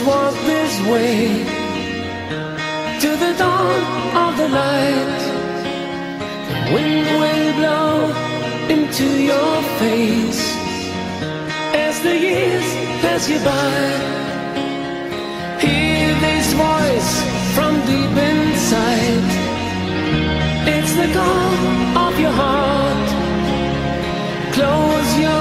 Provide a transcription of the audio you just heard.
let's walk this way to the dawn of the light. The wind will blow into your face as the years pass you by. Hear this voice from deep inside. It's the call of your heart. Close your eyes.